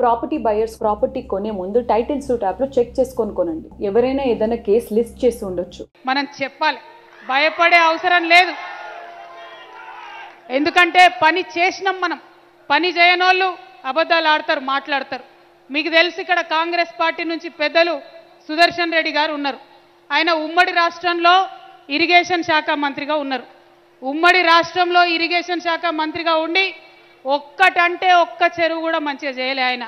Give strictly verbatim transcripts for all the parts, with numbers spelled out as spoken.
Property buyers property కొనే ముందు title suit app లో చెక్ చేసుకొని కొనండి. ఎవరైనా ఏదైనా కేస్ లిస్ట్ చేసి ఉండొచ్చు. మనం చెప్పాలి, భయపడే అవసరం లేదు. ఎందుకంటే పని చేసినాం మనం. పని చేయనోళ్ళు అబద్ధాలు ఆడతారు, మాట్లాడతారు. మీకు తెలుసు ఇక్కడ కాంగ్రెస్ పార్టీ నుంచి పెద్దలు సుదర్శన్ రెడ్డి గారు ఉన్నారు. ఆయన ఉమ్మడి రాష్ట్రంలో ఇరిగేషన్ శాఖ మంత్రిగా ఉన్నారు. ఉమ్మడి రాష్ట్రంలో ఇరిగేషన్ శాఖ మంత్రిగా ఉండి ఒక్కటంటే ఒక్క చెరువు కూడా మంచిగా చేయలే ఆయన.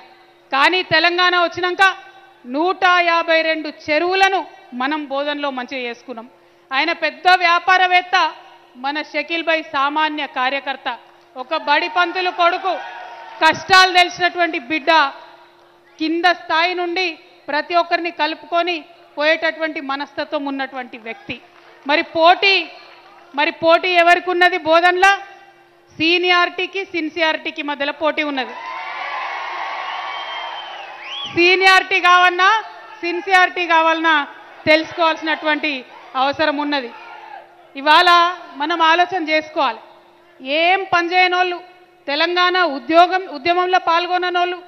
కానీ తెలంగాణ వచ్చినాక నూట యాభై రెండు చెరువులను మనం బోధనలో మంచిగా చేసుకున్నాం. ఆయన పెద్ద వ్యాపారవేత్త, మన షకీల్ భాయ్ సామాన్య కార్యకర్త, ఒక బడి పంతులు కొడుకు, కష్టాలు తెలిసినటువంటి బిడ్డ. కింద స్థాయి నుండి ప్రతి ఒక్కరిని కలుపుకొని పోయేటటువంటి మనస్తత్వం ఉన్నటువంటి వ్యక్తి. మరి పోటీ మరి పోటీ ఎవరికి ఉన్నది? బోధనలో సీనియారిటీకి సిన్సియారిటీకి మధ్యలో పోటీ ఉన్నది. సీనియారిటీ కావాలన్నా సిన్సియారిటీ కావాలన్నా తెలుసుకోవాల్సినటువంటి అవసరం ఉన్నది. ఇవాళ మనం ఆలోచన చేసుకోవాలి, ఏం పనిచేయనోళ్ళు, తెలంగాణ ఉద్యోగం ఉద్యమంలో పాల్గొనోళ్ళు,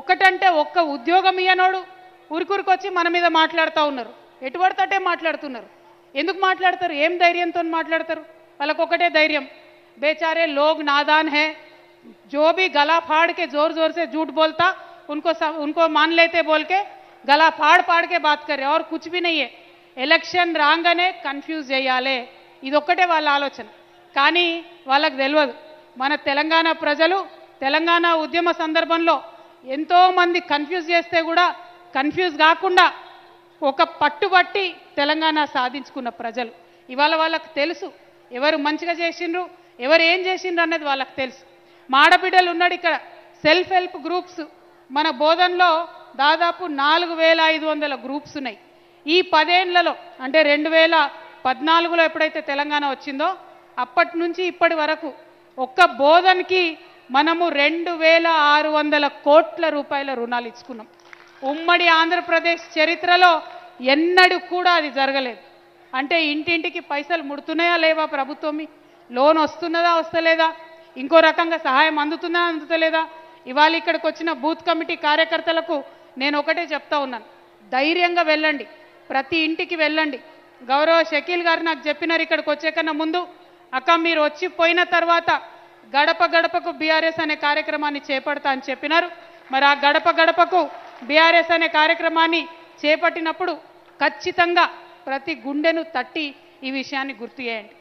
ఒక్కటంటే ఒక్క ఉద్యోగం ఇయ్యనోడు ఊరికూరికొచ్చి మన మీద మాట్లాడుతూ ఉన్నారు. ఎటుపడతటే మాట్లాడుతున్నారు. ఎందుకు మాట్లాడతారు? ఏం ధైర్యంతో మాట్లాడతారు? వాళ్ళకు ఒకటే ధైర్యం, बेचारे लोग नादान हैं, जो भी गला फाड़ के जोर जोर से झूठ बोलता उनको सब उनको मान लेते बोल के गला फाड़ फाड़ के बात करे और कुछ भी नहीं है. एलक्षन रांगने कंफ्यूज చేయాలి, ఇదొక్కటే వాళ్ళ ఆలోచన. కానీ వాళ్ళకి తెలియదు మన తెలంగాణ ప్రజలు తెలంగాణ ఉద్యమ సందర్భంలో ఎంతో మంది కన్ఫ్యూజ్ చేస్తే కూడా కన్ఫ్యూజ్ కాకుండా ఒక పట్టుబట్టి తెలంగాణ సాధించుకున్న ప్రజలు. ఇవాళ వాళ్ళకి తెలుసు ఎవరు మంచిగా చేసిండ్రు, ఎవరు ఏం చేసిండ్రు అన్నది వాళ్ళకి తెలుసు. మాడబిడ్డలు ఉన్నాడు ఇక్కడ. సెల్ఫ్ హెల్ప్ గ్రూప్స్ మన బోధనలో దాదాపు నాలుగు వేల ఐదు వందల గ్రూప్స్ ఉన్నాయి. ఈ పదేళ్లలో అంటే రెండు వేల పద్నాలుగులో ఎప్పుడైతే తెలంగాణ వచ్చిందో అప్పటి నుంచి ఇప్పటి వరకు ఒక్క బోధనకి మనము రెండు వేల ఆరు వందల కోట్ల రూపాయల రుణాలు ఇచ్చుకున్నాం. ఉమ్మడి ఆంధ్రప్రదేశ్ చరిత్రలో ఎన్నడూ కూడా అది జరగలేదు. అంటే ఇంటింటికి పైసలు ముడుతున్నాయా లేవా, ప్రభుత్వమే లోన్ వస్తున్నదా వస్తలేదా, ఇంకో రకంగా సహాయం అందుతుందా అందుతలేదా. ఇవాళ ఇక్కడికి వచ్చిన బూత్ కమిటీ కార్యకర్తలకు నేను ఒకటే చెప్తా ఉన్నాను, ధైర్యంగా వెళ్ళండి, ప్రతి ఇంటికి వెళ్ళండి. గౌరవ షకీల్ గారు నాకు చెప్పినారు ఇక్కడికి వచ్చే కన్నా ముందు, అక్క మీరు వచ్చి పోయిన తర్వాత గడప గడపకు బీఆర్ఎస్ అనే కార్యక్రమాన్ని చేపడతా అని చెప్పినారు. మరి ఆ గడప గడపకు బీఆర్ఎస్ అనే కార్యక్రమాన్ని చేపట్టినప్పుడు ఖచ్చితంగా ప్రతి గుండెను తట్టి ఈ విషయాన్ని గుర్తు చేయండి.